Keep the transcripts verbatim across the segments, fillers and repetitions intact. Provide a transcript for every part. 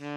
僕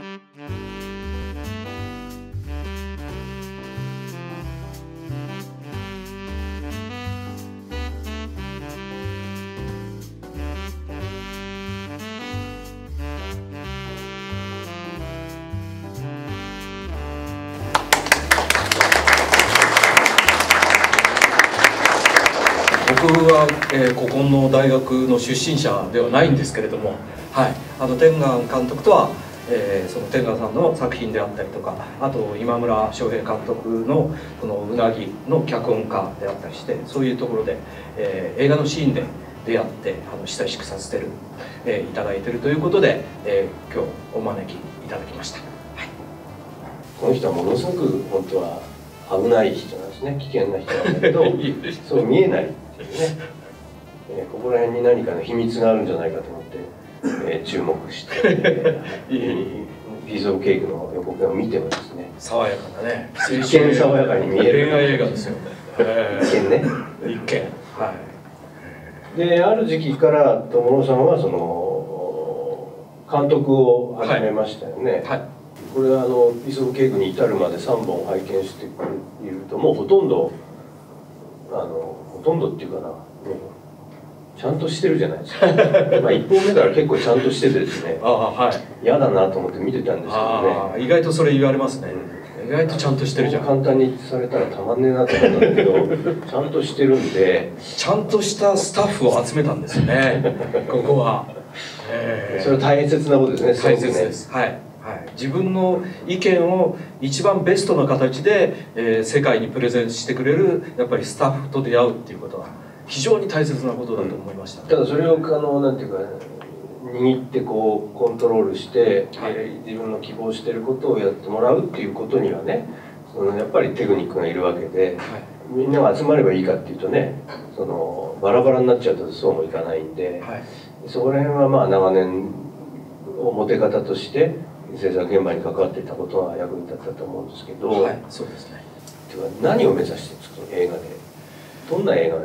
は、えー、ここの大学の出身者ではないんですけれども、はい、あの天願監督とは、えー、その天願さんの作品であったりとか、あと今村翔平監督の「このうなぎ」の脚本家であったりして、そういうところで、えー、映画のシーンで出会ってあの親しくさせてる、えー、いただいてるということで、えー、今日お招きいただきました。はい、この人はものすごく本当は危ない人なんですね、危険な人なんだけどそう見えないっていうね、えー、ここら辺に何かの秘密があるんじゃないかと思って、えー、注目して「ピース・オブ・ケーク」の予告を見てもですね、爽やかなね、一見爽やかに見える恋愛映画ですよね、一見ね、一見、はい。である時期から友野さんはその監督を始めましたよね。はい、はい。これはあのピース・オブ・ケークに至るまでさんぼん拝見していると、もうほとんどあのほとんどっていうかな、ね、ちゃんとしてるじゃないですかまあいっぽんめから結構ちゃんとしててですね、嫌、はい、だなと思って見てたんですけどね。意外とそれ言われますね、うん、意外とちゃんとしてるじゃん、簡単にされたらたまんねえなと思ったんだけどちゃんとしてるんで、ちゃんとしたスタッフを集めたんですよねここは、えー、それは大切なことですね。大切です、はい。はい、自分の意見を一番ベストな形で、えー、世界にプレゼンしてくれるやっぱりスタッフと出会うっていうことは非常に大切なことだと思いました、ね。うん、ただそれをあのなんていうか握ってこうコントロールして、はい、えー、自分の希望してることをやってもらうっていうことにはね、そのやっぱりテクニックがいるわけで、はい、みんなが集まればいいかっていうとね、そのバラバラになっちゃうとそうもいかないんで、はい、そこら辺はまあ長年表方として制作現場に関わっていたことが役に立ったと思うんですけど、はい、そうですね。てか何を目指してるんですか、映画で。どんな映画に、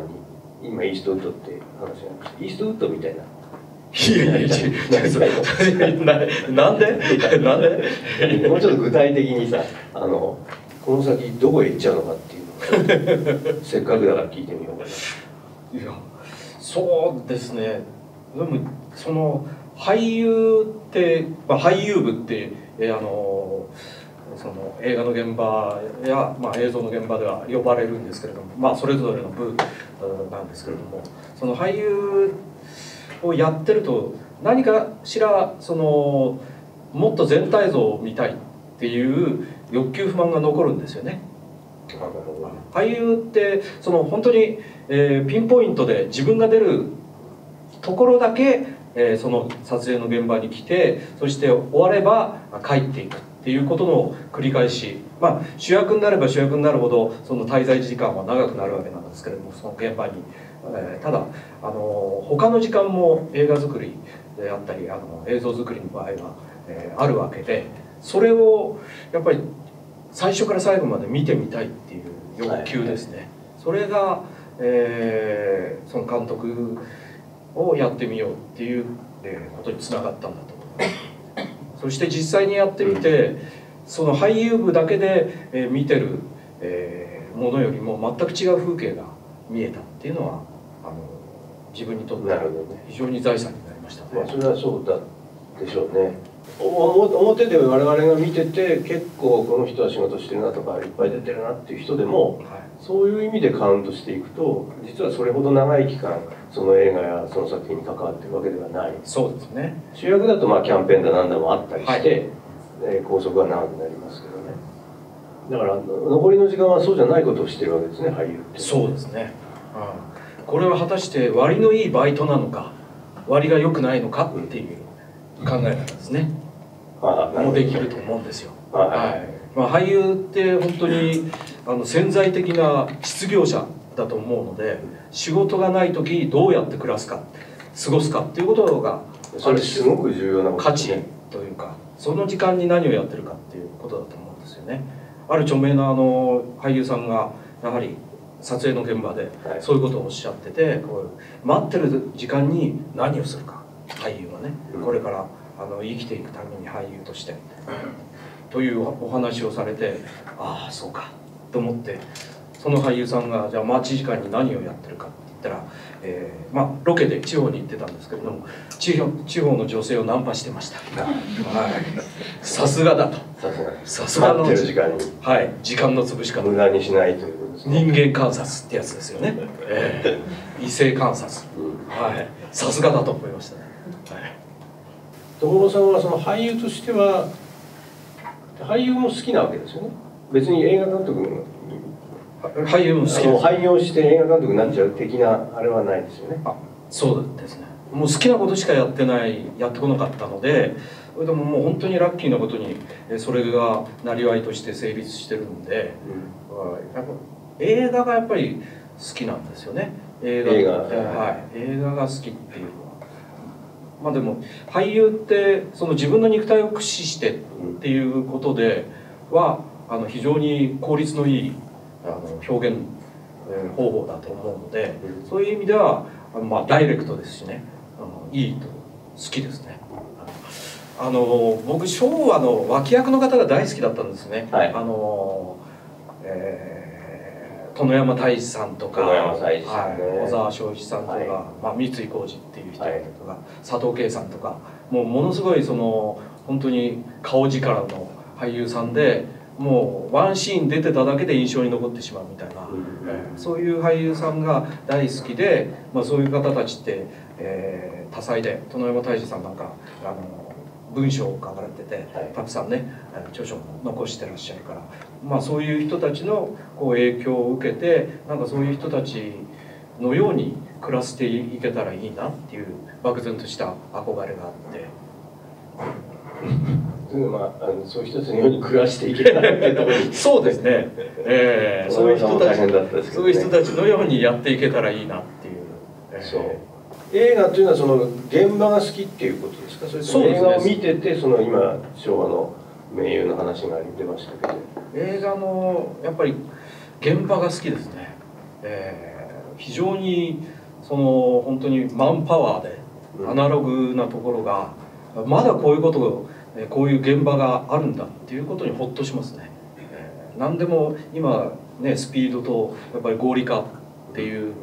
今イーストウッドって話じゃなくて、イーストウッドみたいな。いやいやなんでなんでもうちょっと具体的にさ、あのこの先どこへ行っちゃうのかっていうのをせっかくだから聞いてみようかな。いや、そうですね。でもその俳優って、まあ、俳優部って、えー、あのその映画の現場や、まあ、映像の現場では呼ばれるんですけれども、まあ、それぞれの部なんですけれども、その俳優をやってると何かしらそのもっと全体像を見たいっていう欲求不満が残るんですよね。俳優ってその本当に、えー、ピンポイントで自分が出るところだけえー、その撮影の現場に来て、そして終われば帰っていくっていうことの繰り返し、まあ、主役になれば主役になるほどその滞在時間は長くなるわけなんですけれども、その現場に、えー、ただあの他の時間も映画作りであったりあの映像作りの場合は、えー、あるわけで、それをやっぱり最初から最後まで見てみたいっていう欲求ですね。はい、それが、えー、その監督をやってみようっていうことにつながったんだと思います。そして実際にやってみて、その俳優部だけで見てるものよりも全く違う風景が見えたっていうのはあの自分にとって非常に財産になりましたね。それはそうだでしょうね。表で我々が見てて結構この人は仕事してるなとかいっぱい出てるなっていう人でも、はい、そういう意味でカウントしていくと実はそれほど長い期間その映画やその作品に関わってるわけではない。そうですね。主役だとまあキャンペーンだなんだもあったりして、はい、拘束は長くなりますけどね。だから残りの時間はそうじゃないことをしてるわけですね、俳優って。そうですね、うん、これは果たして割のいいバイトなのか割が良くないのかっていう考えなんですね。もできると思うんですよ。俳優って本当にあの潜在的な失業者だと思うので、仕事がない時どうやって暮らすか過ごすかっていうことがある種の価値というか、その時間に何をやってるかっていうことだと思うんですよね。ある著名なあの俳優さんがやはり撮影の現場でそういうことをおっしゃってて、こう待ってる時間に何をするか、俳優はね、これからあの生きていくために俳優としてというお話をされて、ああそうかと思って、その俳優さんがじゃあ待ち時間に何をやってるかって言ったら、えーまあ、ロケで地方に行ってたんですけれども、地方、地方の女性をナンパしてました。さすがだと、さすがの時間に、はい、時間の潰し方、無駄にしないということですね。人間観察ってやつですよね。えー、異性観察、はい、さすがだと思いましたね。はい、所さんはその俳優としては俳優も好きなわけですよね。別に映画監督も俳優も好きです。廃業して映画監督になっちゃう的なあれはないですよね。あ、そうですね。もう好きなことしかやってないやってこなかったので、でももう本当にラッキーなことにそれがなりわいとして成立してるんで、うん、映画がやっぱり好きなんですよね。映画、映画、はい、映画が好きっていうのは。まあでも俳優ってその自分の肉体を駆使してっていうことでは、あの非常に効率のいいあの表現方法だと思うので、そういう意味ではあの、まあ、ダイレクトですしね、あのいいと好きですね。あの僕昭和の脇役の方が大好きだったんですね。はい、あの、えー、殿山太一さんとか、はい、小沢昭一さんとか、はい、まあ、三井浩二っていう人とか、はい、佐藤圭さんとか、もうものすごいその本当に顔力の俳優さんで。もうワンシーン出てただけで印象に残ってしまうみたいな、そういう俳優さんが大好きで、まあ、そういう方たちって、えー、多彩で、殿山太一さんなんかあの文章を書かれてて、はい、たくさんね著書も残してらっしゃるから、まあ、そういう人たちのこう影響を受けて、なんかそういう人たちのように暮らしていけたらいいなっていう漠然とした憧れがあって。まあ、あのそういう人たちのように暮らしていけたらってところにそうですね、えー、そういう人たち、そういう人たちのようにやっていけたらいいなっていう、えー、そう映画というのはその現場が好きっていうことですか？それとも映画を見てて、その今昭和の名優の話が出ましたけど、映画のやっぱり現場が好きですね。えー、非常にその本当にマンパワーでアナログなところが、うん、まだこういうことをこういう現場があるんだっていうことにホッとしますね。えー、何でも今ねスピードとやっぱり合理化っていう、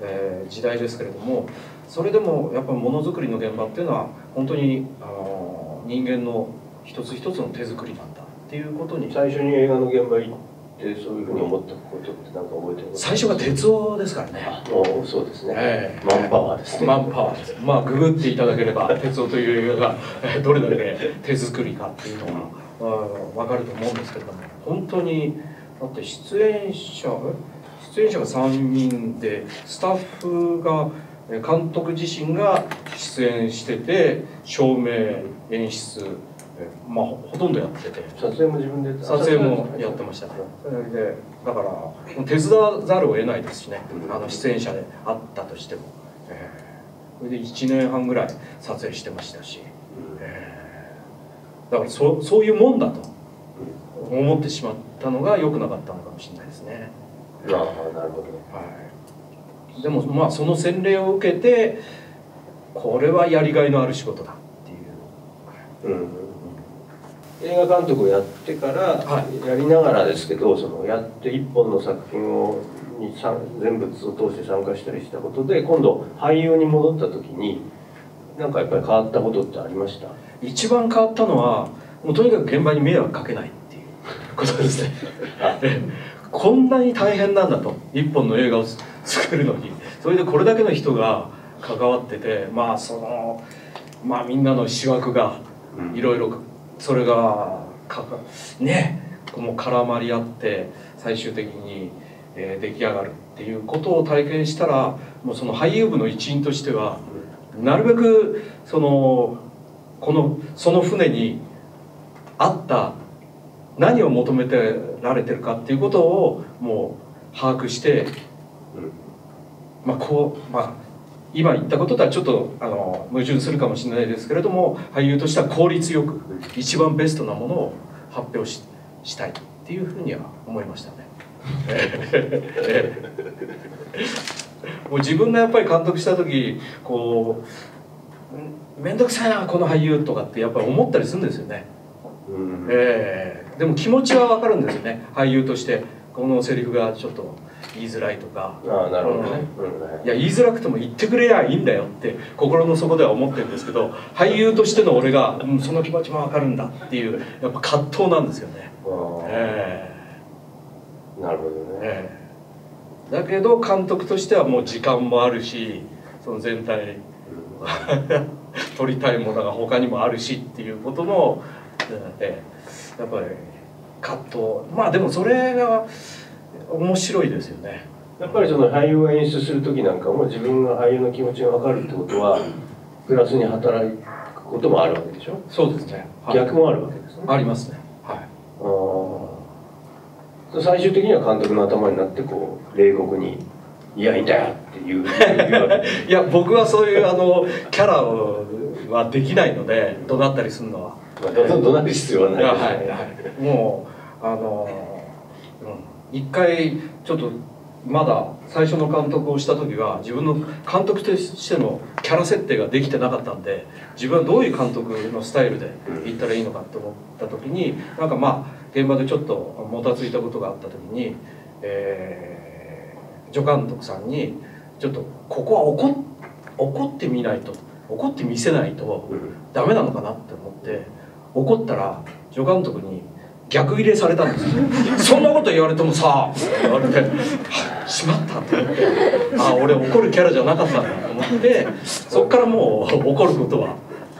えー、時代ですけれども、それでもやっぱりものづくりの現場っていうのは本当にあの人間の一つ一つの手作りなんだっていうことに、最初に映画の現場行ってそういうふうに思ったことって何か覚えてる？最初が鉄夫ですからね。おお、そうですね。えー、マンパワーですね。マンパワーです。まあググっていただければ鉄夫という映画がどれだけ手作りかっていうのが、まあ、分かると思うんですけれども、本当にだって出演者出演者がさんにんで、スタッフが監督自身が出演してて、照明、演出、まあほとんどやってて、撮影も自分で撮影もやってましたね。でだから手伝わざるを得ないですしね、あの出演者であったとしても、えー、それでいちねんはんぐらい撮影してましたし、えー、だからそそういうもんだと思ってしまったのが良くなかったのかもしれないですね。なるほど、なるほど、はい、でもまあその洗礼を受けて、これはやりがいのある仕事だっていう。うん、映画監督をやってから、はい、やりながらですけど、そのやって一本の作品をに全部を通して参加したりしたことで、今度俳優に戻った時に何かやっぱり変わったことってありました？一番変わったのは、もうとにかく現場に迷惑かけないっていうことですね。こんなに大変なんだと、一本の映画を作るのに、それでこれだけの人が関わってて、まあそのまあみんなの思惑がいろいろ。それがかかねもう絡まり合って最終的に、えー、出来上がるっていうことを体験したら、もうその俳優部の一員としてはなるべくそのこのその船にあった何を求めてられてるかっていうことをもう把握して、まあこうまあ。今言ったこととはちょっとあの矛盾するかもしれないですけれども、俳優としては効率よく一番ベストなものを発表 し, したいっていうふうには思いましたね。もう自分がやっぱり監督した時、こう面倒くさいなこの俳優とかってやっぱり思ったりするんですよね。うん、えー、でも気持ちは分かるんですよね。俳優としてこのセリフがちょっと言いづらいとか、ああ、なるほどね、うん、いや言いづらくても言ってくれりゃいいんだよって心の底では思ってるんですけど、俳優としての俺が、うん、その気持ちも分かるんだっていうやっぱ葛藤なんですよね。えー、なるほどね、えー、だけど監督としてはもう時間もあるし、その全体、うん、撮りたいものが他にもあるしっていうことの、えー、やっぱり葛藤、まあでもそれが面白いですよね。やっぱりその俳優が演出する時なんかも自分が俳優の気持ちが分かるってことはプラスに働くこともあるわけでしょ。そうですね、はい、逆もあるわけですね。ありますね、はい。あ、最終的には監督の頭になってこう冷酷に「いやいいんだよ」って言ういや僕はそういうあのキャラをはできないので、怒鳴ったりするのは、まあ、怒鳴る必要はないですね。もうあの、うん一回ちょっとまだ最初の監督をした時は自分の監督としてのキャラ設定ができてなかったんで、自分はどういう監督のスタイルで行ったらいいのかと思った時に、なんかまあ現場でちょっともたついたことがあった時に、えー、助監督さんにちょっとここは怒、怒ってみないと、怒ってみせないとダメなのかなって思って、怒ったら助監督に逆入れされたんですよそんなこと言われてもさ言われて「しまった」って思って「ああ俺怒るキャラじゃなかったんだ」と思って、そっからもう怒ることは、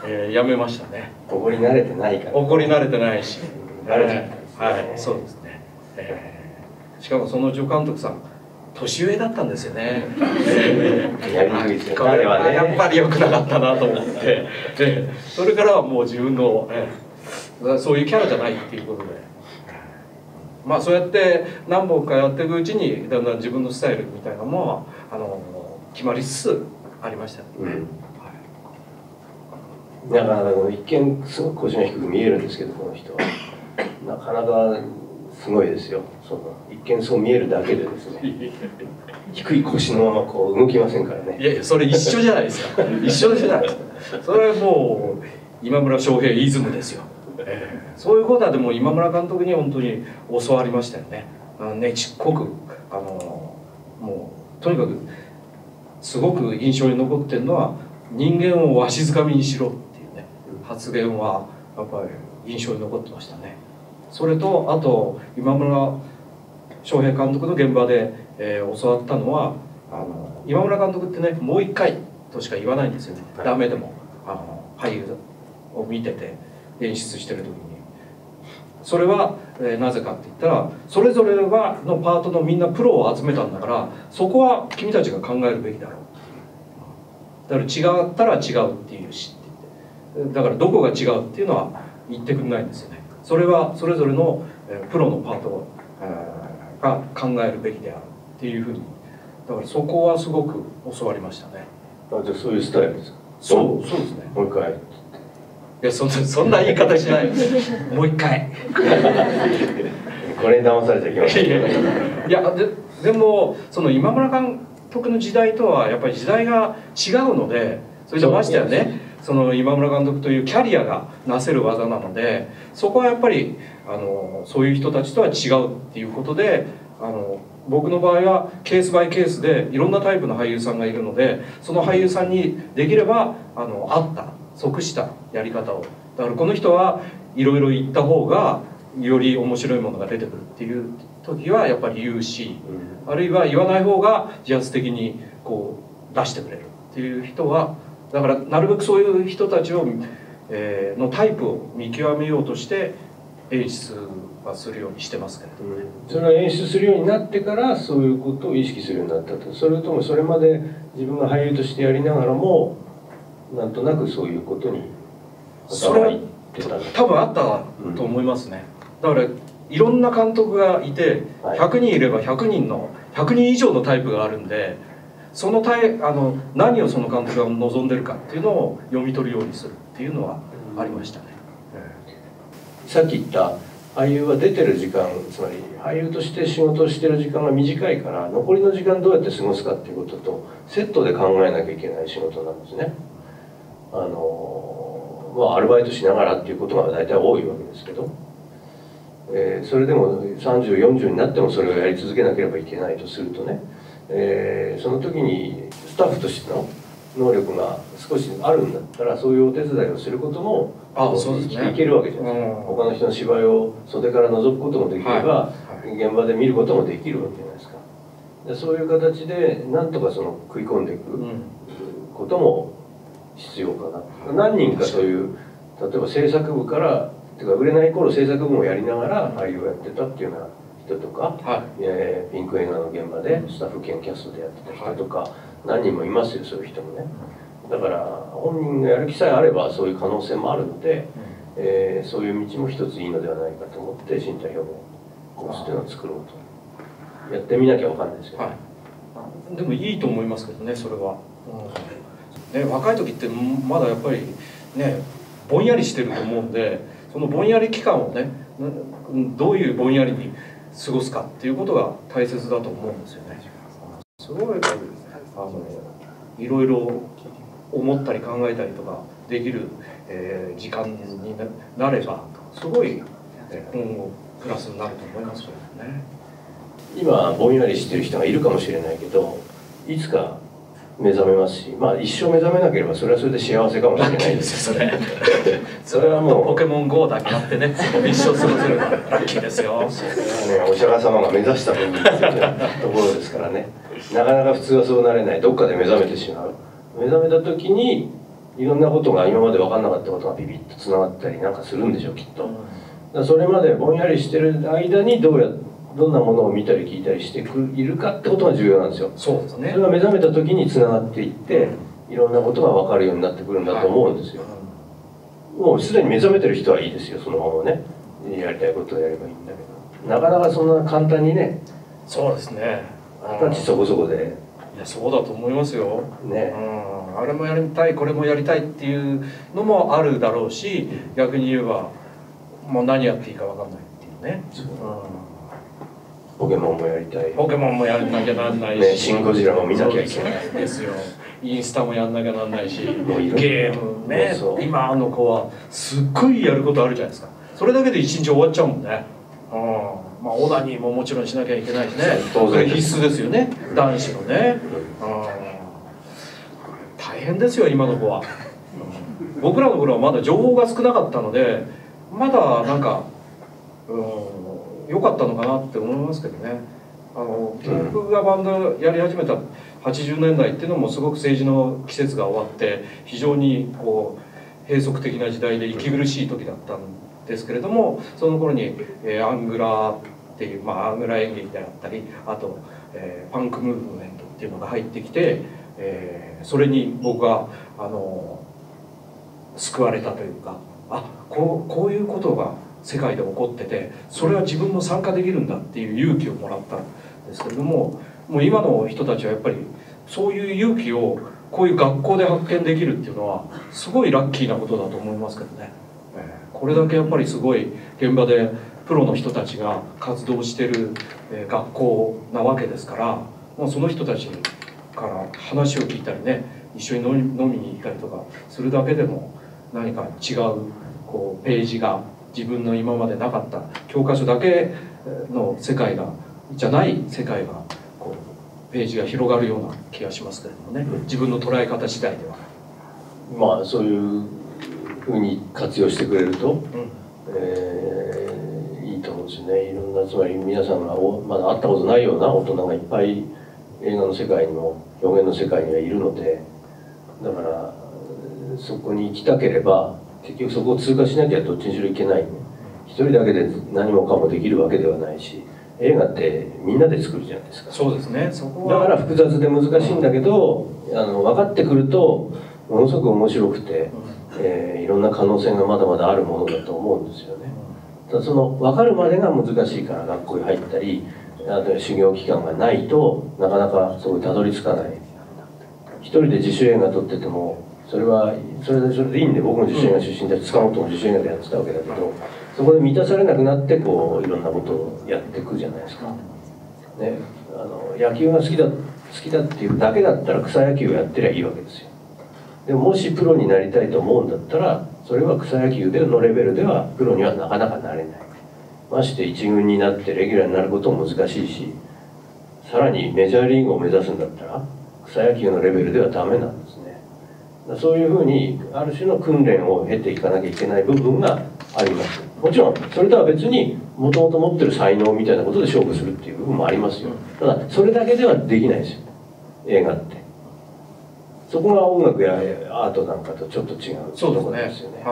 えー、やめましたね。怒り慣れてないから、怒り慣れてないし、慣れてないですね、はい、そうですね、えー、しかもその助監督さん年上だったんですよね。これはねやっぱり良くなかったなと思ってでそれからはもう自分の、えーそういうキャラじゃないっていうことで、まあそうやって何本かやっていくうちにだんだん自分のスタイルみたいなのもあの決まりつつありましたね。うん、はい、なかなかこの一見すごく腰が低く見えるんですけど、この人はなかなかすごいですよ。その一見そう見えるだけでですね低い腰のままこう動きませんからね。いやいやそれ一緒じゃないですか一緒じゃないですか。それはもう今村翔平イズムですよ。そういうことはでも今村監督に本当に教わりましたよね。ねちっこくあのもうとにかくすごく印象に残ってるのは、人間をわしづかみにしろっていうね発言はやっぱり印象に残ってましたね。それとあと今村翔平監督の現場で、えー、教わったのは、あの今村監督ってねもう一回としか言わないんですよね。はい、ダメでもあの俳優を見てて。演出してる時にそれは、えー、なぜかって言ったら、それぞれはのパートのみんなプロを集めたんだから、そこは君たちが考えるべきだろう、だから違ったら違うっていうしって言って、だからどこが違うっていうのは言ってくれないんですよね。それはそれぞれの、えー、プロのパートが考えるべきであるっていうふうに、だからそこはすごく教わりましたね。あ、じゃあそういうスタイルですか。そうそうですね。もう一回いやそんな、そんな言い方しないもう一回これに騙されちゃいけませんいや で, でもその今村監督の時代とはやっぱり時代が違うので、それじゃましてはねその今村監督というキャリアがなせる技なので、そこはやっぱりあのそういう人たちとは違うっていうことで、あの僕の場合はケースバイケースでいろんなタイプの俳優さんがいるので、その俳優さんにできればあの合った。即したやり方を、だからこの人はいろいろ言った方がより面白いものが出てくるっていう時はやっぱり言うし、うん、あるいは言わない方が自発的にこう出してくれるっていう人は、だからなるべくそういう人たちを、えー、のタイプを見極めようとして演出はするようにしてますけれどもね。それは演出するようになってからそういうことを意識するようになったと。それともそれまで自分が俳優としてやりながらもなんとなくそういうことにそれは多分あったと思いますね、うん、だからいろんな監督がいてひゃくにんいればひゃくにんのひゃくにん以上のタイプがあるんで、そのタイあの何をその監督が望んでるかっていうのを読み取るようにするっていうのはありましたね、うん、さっき言った俳優は出てる時間、つまり俳優として仕事をしてる時間が短いから残りの時間どうやって過ごすかっていうこととセットで考えなきゃいけない仕事なんですね。あの、まあ、アルバイトしながらっていうことが大体多いわけですけど、えー、それでもさんじゅう、よんじゅうになってもそれをやり続けなければいけないとするとね、えー、その時にスタッフとしての能力が少しあるんだったら、そういうお手伝いをすることも生きていけるわけじゃないですか。他の人の芝居を袖から覗くこともできれば、はいはい、現場で見ることもできるわけじゃないですか。でそういう形でなんとかその食い込んでいくことも必要かな。うん、何人かそういう、例えば制作部からというか、売れない頃制作部もやりながら俳優をやってたっていうような人とか、はい、えー、ピンク映画の現場でスタッフ兼キャストでやってた人とか、はい、何人もいますよ、そういう人もね。だから本人がやる気さえあればそういう可能性もあるので、うん、えー、そういう道も一ついいのではないかと思って身体表現コースっていうのを作ろうと。やってみなきゃわかんないですけど、ね、はい、でもいいと思いますけどね、それは、うん、ね、若い時ってまだやっぱりねぼんやりしてると思うんで、そのぼんやり期間をねどういうぼんやりに過ごすかっていうことが大切だと思うんですよね。すごいあのいろいろ思ったり考えたりとかできる、えー、時間になればすごい、ね、今後プラスになると思いますよね。今ぼんやりしてる人がいるかもしれないけど、いつか目覚めますし、まあ一生目覚めなければそれはそれで幸せかもしれないですよ。それそれはもうポケモン ゴー だけあってね一生過ごせればラッキーですよ。それはねお釈迦様が目指したところですからね。なかなか普通はそうなれない。どっかで目覚めてしまう。目覚めた時にいろんなことが今まで分かんなかったことがビビッとつながったりなんかするんでしょう、きっと。だからそれまでぼんやりしてる間にどうやってどんなものを見たり聞いたりしているかってことが重要なんですよ。そうですね。それが目覚めた時につながっていって、いろんなことが分かるようになってくるんだと思うんですよ。はい、もうすでに目覚めてる人はいいですよ。そのままね、やりたいことをやればいいんだけど、なかなかそんな簡単にね。そうですね。二十歳そこそこで。いや、そうだと思いますよ。ね。うん、あれもやりたい、これもやりたいっていうのもあるだろうし、逆に言えばもう何やっていいか分かんないっていうね。そう。うん、ポケモンもやりたい。ポケモンもやらなきゃなんないし、ね、シン・ゴジラも見なきゃいけないですよ。インスタもやんなきゃなんないし、もういろいろゲームね。今の子はすっごいやることあるじゃないですか。それだけで一日終わっちゃうもんね。うん、まあオナニーももちろんしなきゃいけないしね。当然必須ですよね。男子のね。うん、大変ですよ今の子は。僕らの頃はまだ情報が少なかったので、まだなんか、うん。良かったのかなって思いますけどね。あの僕がバンドやり始めたはちじゅうねんだいっていうのもすごく政治の季節が終わって非常にこう閉塞的な時代で息苦しい時だったんですけれども、その頃に、えー、アングラーっていう、まあ、アングラ演劇であったり、あと、えー、パンクムーブメントっていうのが入ってきて、えー、それに僕はあの救われたというか、あこう、こういうことが世界で起こってて、それは自分も参加できるんだっていう勇気をもらったんですけれども、もう今の人たちはやっぱりそういう勇気をこういう学校で発見できるっていうのはすごいラッキーなことだと思いますけどね。これだけやっぱりすごい現場でプロの人たちが活動してる学校なわけですから、もうその人たちから話を聞いたりね、一緒に飲みに行ったりとかするだけでも何か違うこうページが、自分の今までなかった教科書だけの世界がじゃない世界がこうページが広がるような気がしますけれどもね、うん、自分の捉え方次第では。まあそういうふうに活用してくれると、うん、えー、いいと思うんですね。いろんな、つまり皆さんがまだ会ったことないような大人がいっぱい映画の世界にも表現の世界にはいるので、だからそこに行きたければ。結局そこを通過しなきゃどっちにしろいけない、ね、一人だけで何もかもできるわけではないし、映画ってみんなで作るじゃないですか。そうですね。そこはだから複雑で難しいんだけど、あの分かってくるとものすごく面白くて、えー、いろんな可能性がまだまだあるものだと思うんですよね。ただその分かるまでが難しいから、学校に入ったりあと修行期間がないとなかなかそこにたどり着かない。一人で自主映画撮っててもそれはそれでそれでいいんで、僕も自主映画出身で塚本も自主映画でやってたわけだけど、そこで満たされなくなってこういろんなことをやっていくじゃないですか、ね、あの野球が好きだ好きだっていうだけだったら草野球をやってりゃいいわけですよ。でも、もしプロになりたいと思うんだったら、それは草野球でのレベルではプロにはなかなかなれない。まして一軍になってレギュラーになることも難しいし、さらにメジャーリーグを目指すんだったら草野球のレベルではダメなんですね。そういうふうにある種の訓練を経ていかなきゃいけない部分があります。もちろんそれとは別にもともと持ってる才能みたいなことで勝負するっていう部分もありますよ。ただそれだけではできないですよ、映画って。そこが音楽やアートなんかとちょっと違うところですよね。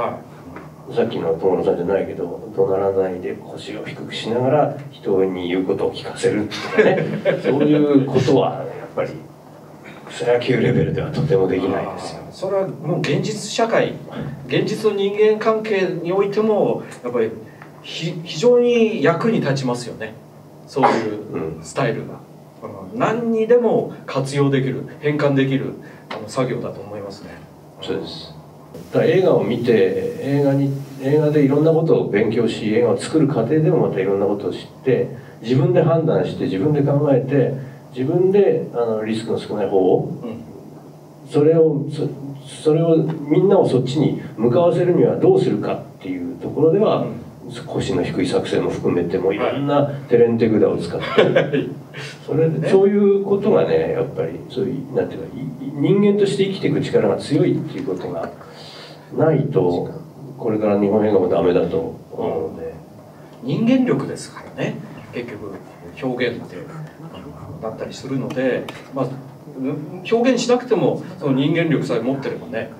さっきの友野さんじゃないけど、怒鳴らないで腰を低くしながら人に言うことを聞かせるとかねそういうことはやっぱり草野球レベルではとてもできないですよ。それはもう現実社会、現実の人間関係においてもやっぱり非常に役に立ちますよね、そういうスタイルが、うん、何にでも活用できる、変換できるあの作業だと思いますね。そうです。だから映画を見て、映画に映画でいろんなことを勉強し、映画を作る過程でもまたいろんなことを知って、自分で判断して自分で考えて、自分であのリスクの少ない方を、うん、それをそ、それをみんなをそっちに向かわせるにはどうするかっていうところでは、うん、腰の低い作戦も含めてもいろんな手練手管を使ってそれで、ね、そういうことがね、やっぱりそういうなんていうか人間として生きていく力が強いっていうことがないと、これから日本映画もダメだと思うので、人間力ですからね、結局表現ってだったりするので、まあ、表現しなくてもその人間力さえ持ってればね、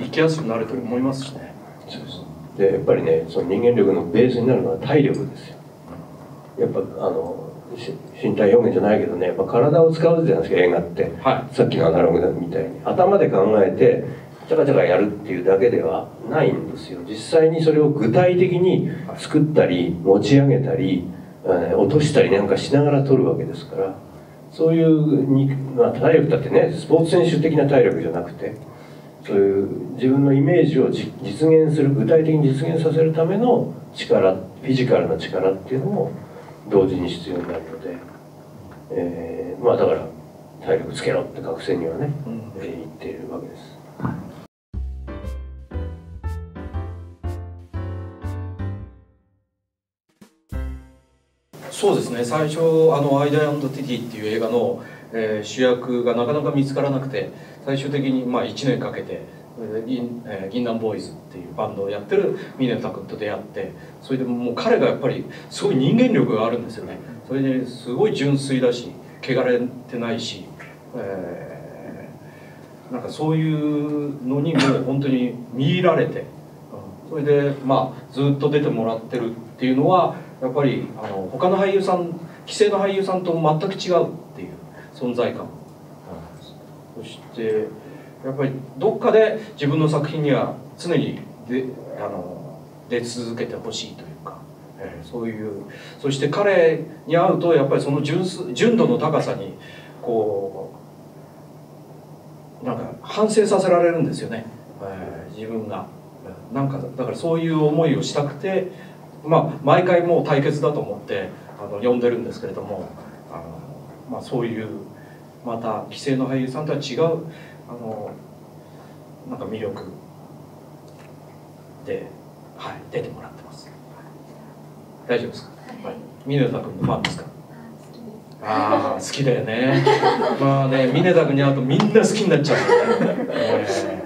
生きやすくなると思いますしね。そうです。でやっぱりね、その人間力のベースになるのは体力ですよ。やっぱあの身体表現じゃないけどね、やっぱ体を使うじゃないですか映画って、はい、さっきのアナログみたいに頭で考えてチャカチャカやるっていうだけではないんですよ。実際にそれを具体的に作ったり持ち上げたり、はい、落としたりなんかしながら撮るわけですから、そういうに、まあ、体力だってね、スポーツ選手的な体力じゃなくて、そういう自分のイメージを実現する、具体的に実現させるための力、フィジカルな力っていうのも同時に必要になるので、えー、まあだから体力つけろって学生にはね、うん、えー、言っているわけです。そうですね、最初あの「アイデア&ティティ」っていう映画の、えー、主役がなかなか見つからなくて、最終的に、まあ、いちねんかけて銀杏ボーイズっていうバンドをやってる峯田君と出会って、それでもう彼がやっぱりすごい人間力があるんですよね。それですごい純粋だし、汚れてないし、えー、なんかそういうのにもう本当に見入られて、それでまあずっと出てもらってるっていうのは、やっぱりあの他の俳優さん、既成の俳優さんと全く違うっていう存在感、うん、そしてやっぱりどっかで自分の作品には常にであの出続けてほしいというか、えー、そういう、そして彼に会うとやっぱりその 純, 純度の高さにこうなんか反省させられるんですよね、えー、自分が。なんかだからそういう思いをしたくて、まあ、毎回もう対決だと思ってあの呼んでるんですけれども、あの、まあ、そういうまた既成の俳優さんとは違うあのなんか魅力で、はい、出てもらってます。大丈夫ですか？はい、峯田君のファンですか？ああ好きだよね。まあね、峯田君に会うとみんな好きになっちゃうからね。えー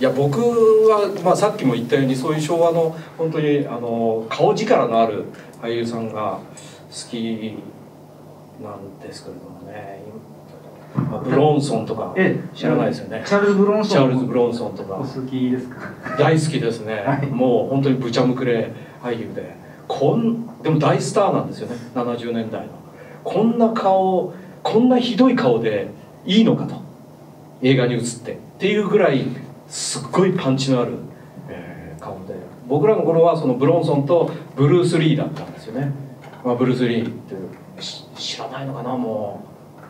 いや僕は、まあ、さっきも言ったようにそういう昭和の本当にあの顔力のある俳優さんが好きなんですけれどもね、まあ、ブロンソンとか知らないですよね。チャールズ・ブロンソン、チャールズ・ブロンソンとかお好きですか？大好きですね、はい、もう本当にぶちゃむくれ俳優で、こんでも大スターなんですよね、ななじゅうねんだいの。こんな顔、こんなひどい顔でいいのかと、映画に映ってっていうぐらいすっごいパンチのある顔で、僕らの頃はそのブロンソンとブルース・リーだったんですよね。まあ、ブルース・リーって知らないのかな、も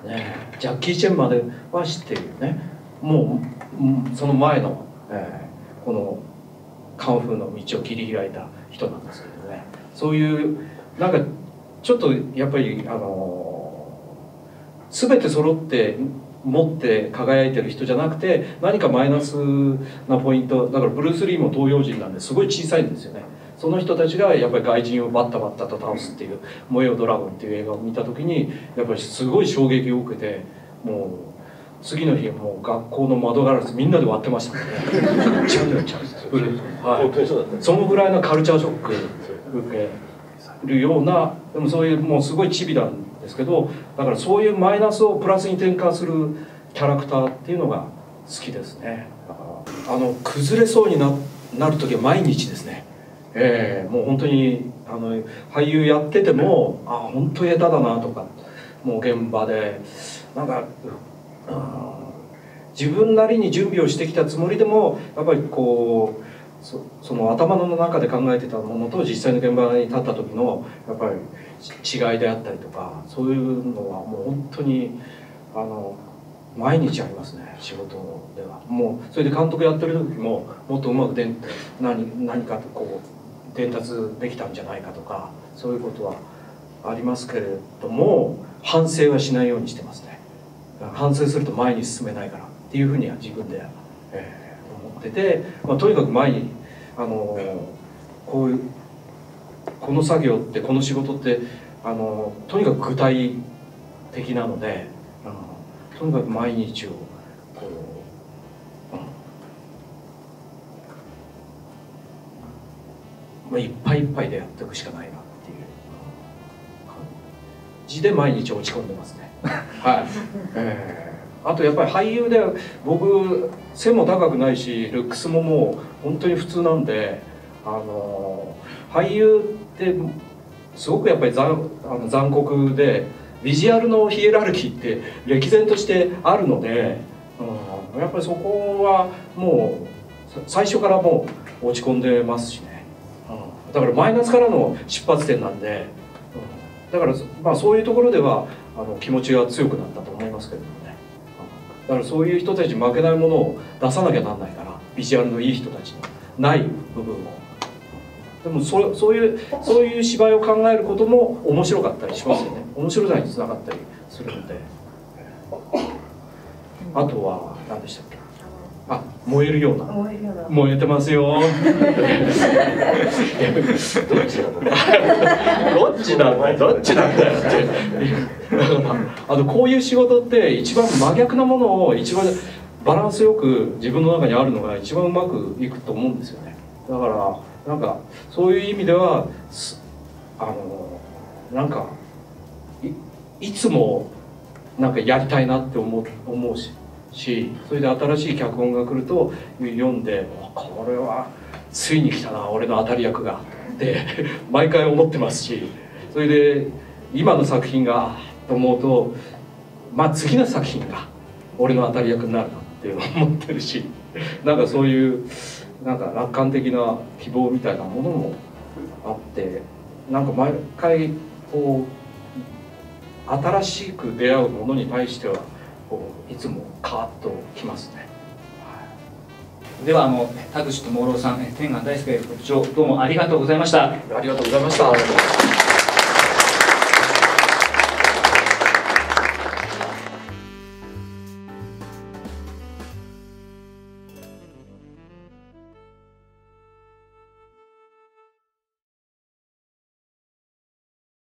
うね、ジャッキー・チェンまでは知ってるよね。もうその前の、えー、このカンフーの道を切り開いた人なんですけどね、そういうなんかちょっとやっぱりあのー、全て揃って持って輝いてる人じゃなくて、何かマイナスなポイントだから、ブルース・リーも東洋人なんですごい小さいんですよね。その人たちがやっぱり外人をバッタバッタと倒すっていう「燃えよドラゴン」っていう映画を見た時にやっぱりすごい衝撃を受けて、もう次の日もう学校の窓ガラスみんなで割ってましたね。そのぐらいのカルチャーショック受けるような、でもそういうもうすごいチビなんですけど、だからそういうマイナスをプラスに転換するキャラクターっていうのが好きですね。あの崩れそうに な, なる時は毎日ですね。えー、もう本当にあの俳優やってても、ああ本当下手だなとか、もう現場でなんか、うん、自分なりに準備をしてきたつもりでもやっぱりこう そ, その頭の中で考えてたものと実際の現場に立った時のやっぱり違いであったりとか、そういうのはもう本当にあの毎日ありますね、仕事では。もうそれで監督やってる時ももっとうまくでん 何, 何かこう。伝達できたんじゃないかとか、そういうことはありますけれども、反省はしないようにしてますね。反省すると前に進めないからっていうふうには自分で、えー、思ってて、まあ、とにかく前にあのー、こういうこの作業ってこの仕事ってあのー、とにかく具体的なので、うん、とにかく毎日をこう。まあいっぱいいっぱいでやっていくしかないなっていう感じで毎日落ち込んでますね。はい。えー、あとやっぱり俳優で僕背も高くないしルックスももう本当に普通なんで、あのー、俳優ってすごくやっぱり 残, あの残酷でビジュアルのヒエラルキーって歴然としてあるので、うん、やっぱりそこはもう最初からもう落ち込んでますしね。だからマイナスからの出発点なんで、だからまあそういうところではあの気持ちが強くなったと思いますけれどもね。だからそういう人たちに負けないものを出さなきゃなんないから、ビジュアルのいい人たちのない部分を。でも そ, そういうそういう芝居を考えることも面白かったりしますよね。面白さにつながったりするので。あとは何でしたっけ。あ、燃えるような。燃えるような。燃えてますよ。どっちなんだよ。どっちなんだよって。だからあのこういう仕事って一番真逆なものを一番バランスよく自分の中にあるのが一番うまくいくと思うんですよね。だからなんかそういう意味ではあのなんか い, いつもなんかやりたいなって思 う, 思うし。しそれで新しい脚本が来ると読んで「これはついに来たな俺の当たり役が」って毎回思ってますし、それで今の作品がと思うと、まあ次の作品が俺の当たり役になるなって思ってるし、なんかそういうなんか楽観的な希望みたいなものもあって、なんか毎回こう新しく出会うものに対してはいつもカーッときますね。はい、ではあの田口智朗さん、天眼大輔部長、どうもありがとうございました。ありがとうございました。